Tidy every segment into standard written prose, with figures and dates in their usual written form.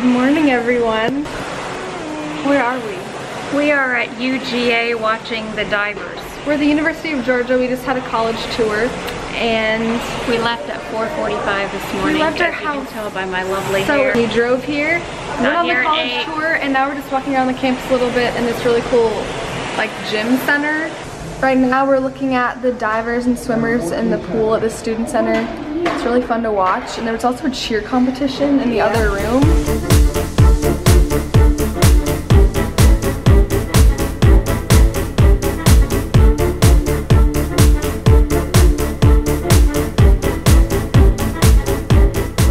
Good morning, everyone. Where are we? We are at UGA watching the divers. We're at the University of Georgia. We just had a college tour, and we left at 4:45 this morning. We left our house. You can tell by my lovely hair. So we drove here, went on the college tour, and now we're just walking around the campus a little bit in this really cool, like, gym center. Right now we're looking at the divers and swimmers in the pool at the student center. It's really fun to watch, and there was also a cheer competition in the other room.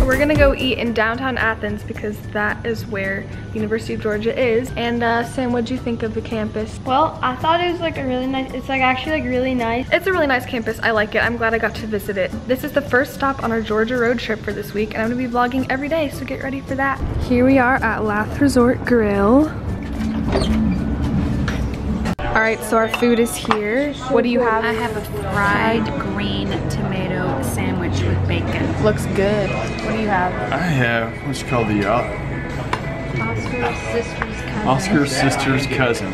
We're gonna go eat in downtown Athens because that is where University of Georgia is. And Sam, what'd you think of the campus? Well, I thought it was like a really nice, It's a really nice campus, I like it. I'm glad I got to visit it. This is the first stop on our Georgia road trip for this week, and I'm gonna be vlogging every day, so get ready for that. Here we are at Last Resort Grill. All right, so our food is here. What do you have? I have a fried green tomato sandwich with bacon. Looks good. What do you have? I have, what's it called, the Oscar's Sister's Cousin. Oscar's Sister's Cousin.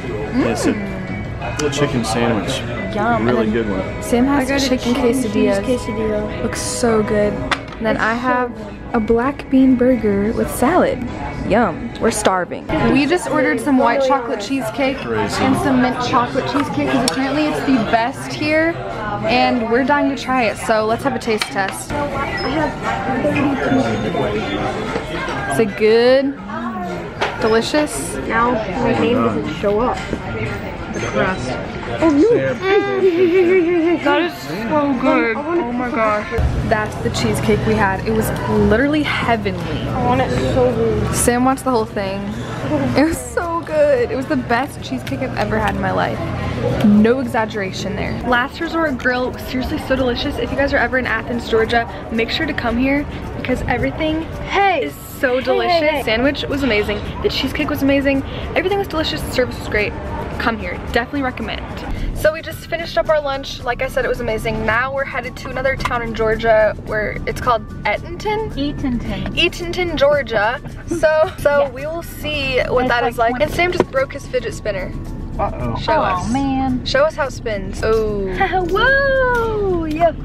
It's a chicken sandwich. Yum. Really good one. Sam has chicken quesadilla. Looks so good. And then I have a black bean burger with salad. Yum. We're starving. We just ordered some white chocolate cheesecake and some mint chocolate cheesecake because apparently it's the best here and we're dying to try it. So let's have a taste test. I have 32. Is it good? Delicious? Now my name doesn't show up. The crust. Oh, no. That is so good. Oh my gosh. That's the cheesecake we had. It was literally heavenly. I want it so good. Sam watched the whole thing. It was so good. It was the best cheesecake I've ever had in my life. No exaggeration there. Last Resort Grill was seriously so delicious. If you guys are ever in Athens, Georgia, make sure to come here because everything is so delicious. The sandwich was amazing. The cheesecake was amazing. Everything was delicious. The service was great. Come here, definitely recommend. So we just finished up our lunch. Like I said, it was amazing. Now we're headed to another town in Georgia where it's called Eatonton, Georgia. So we will see what that is like. And Sam just broke his fidget spinner. Uh-oh. Show us. Oh man. Show us how it spins. Oh. Whoa, yuck.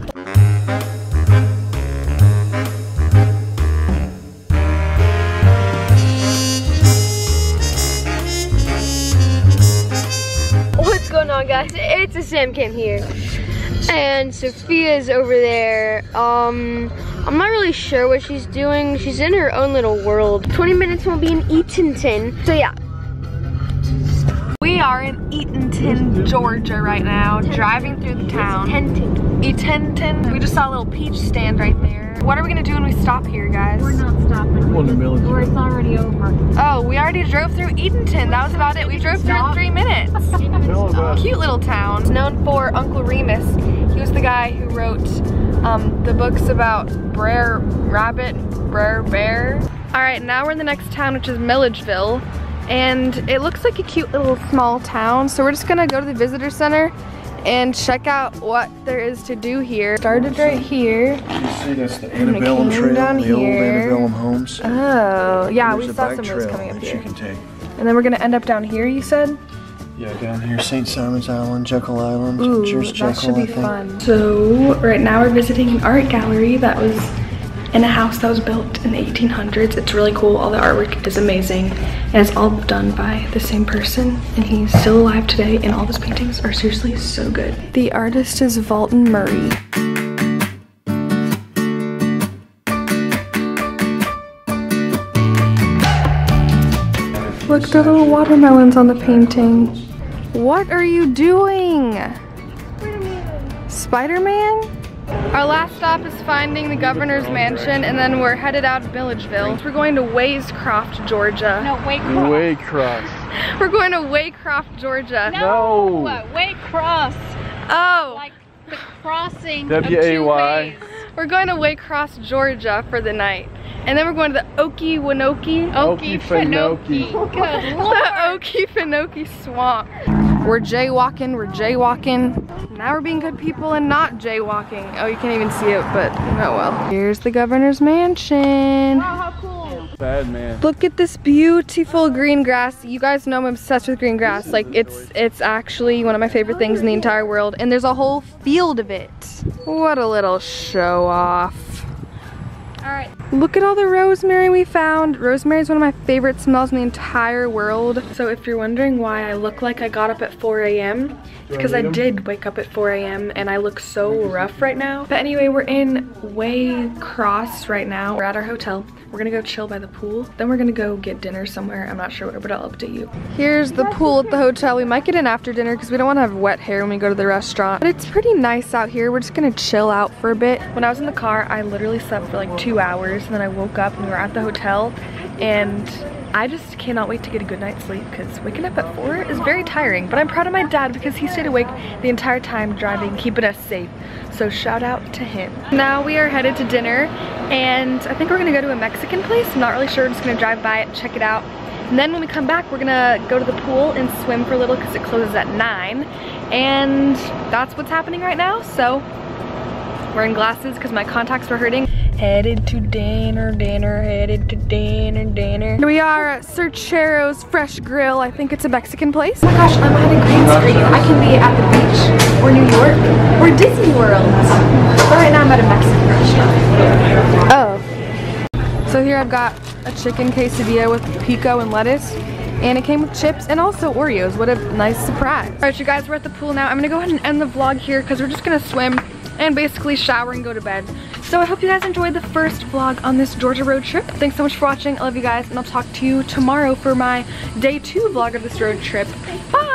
Guys, it's a Sam Cam here, and Sophia's over there. I'm not really sure what she's doing. She's in her own little world. 20 minutes will be in Eatonton, so yeah. We are in Eatonton, Georgia right now, driving through the town. Eatonton. We just saw a little peach stand right there. What are we gonna do when we stop here, guys? We're not stopping. Or it's already over. Oh, we already drove through Eatonton. That was about it. We drove through in 3 minutes. Cute little town. It's known for Uncle Remus. He was the guy who wrote the books about Brer Rabbit, Brer Bear. All right, now we're in the next town, which is Milledgeville. And it looks like a cute little small town. So we're just gonna go to the visitor center and check out what there is to do here. Started right here. You see that's the Annabellum Trail, the old Annabellum homes. Oh, yeah, we saw some of those coming up here. You can take. And then we're gonna end up down here, you said? Yeah, down here, St. Simons Island, Jekyll Island. Ooh, that should be fun. So right now we're visiting an art gallery that was in a house that was built in the 1800s. It's really cool, all the artwork is amazing. And it's all done by the same person and he's still alive today and all his paintings are seriously so good. The artist is Valton Murray. Look, the little watermelons on the painting. What are you doing? Spider-Man? Spider-Man? Our last stop is finding the governor's mansion, and then we're headed out of Milledgeville. We're going to Waycross, Georgia. No, Waycross. Waycross. We're going to Waycross, Georgia. No, Waycross. Oh. Like the crossing W-A-Y. We're going to Waycross, Georgia for the night. And then we're going to the Okefenokee. Good Lord. The Okefenokee swamp. We're jaywalking, Now we're being good people and not jaywalking. Oh, you can't even see it, but oh well. Here's the governor's mansion. Wow, how cool. sad, man. Look at this beautiful green grass. You guys know I'm obsessed with green grass. Like it's actually one of my favorite things in the entire world. And there's a whole field of it. What a little show off. All right. Look at all the rosemary we found. Rosemary is one of my favorite smells in the entire world. So if you're wondering why I look like I got up at 4 a.m., it's because I did wake up at 4 a.m. and I look so rough right now. But anyway, we're in Waycross right now. We're at our hotel. We're gonna go chill by the pool. Then we're gonna go get dinner somewhere. I'm not sure, but I'll update you. Here's the pool at the hotel. We might get in after dinner because we don't want to have wet hair when we go to the restaurant. But it's pretty nice out here. We're just gonna chill out for a bit. When I was in the car, I literally slept for like 2 hours. And then I woke up and we were at the hotel, and I just cannot wait to get a good night's sleep because waking up at 4 is very tiring. But I'm proud of my dad because he stayed awake the entire time driving, keeping us safe. So shout out to him. Now we are headed to dinner, and I think we're gonna go to a Mexican place. I'm not really sure, I'm just gonna drive by it, check it out. And then when we come back, we're gonna go to the pool and swim for a little because it closes at 9. And that's what's happening right now. So we're in glasses because my contacts were hurting. Headed to dinner, dinner. Here we are at Cercero's Fresh Grill. I think it's a Mexican place. Oh my gosh, I'm having green screen. I can be at the beach or New York or Disney World. But right now I'm at a Mexican restaurant. Oh. So here I've got a chicken quesadilla with pico and lettuce. And it came with chips and also Oreos. What a nice surprise. All right, you guys, we're at the pool now. I'm gonna go ahead and end the vlog here because we're just gonna swim and basically shower and go to bed. So I hope you guys enjoyed the first vlog on this Georgia road trip. Thanks so much for watching. I love you guys, and I'll talk to you tomorrow for my day 2 vlog of this road trip. Bye!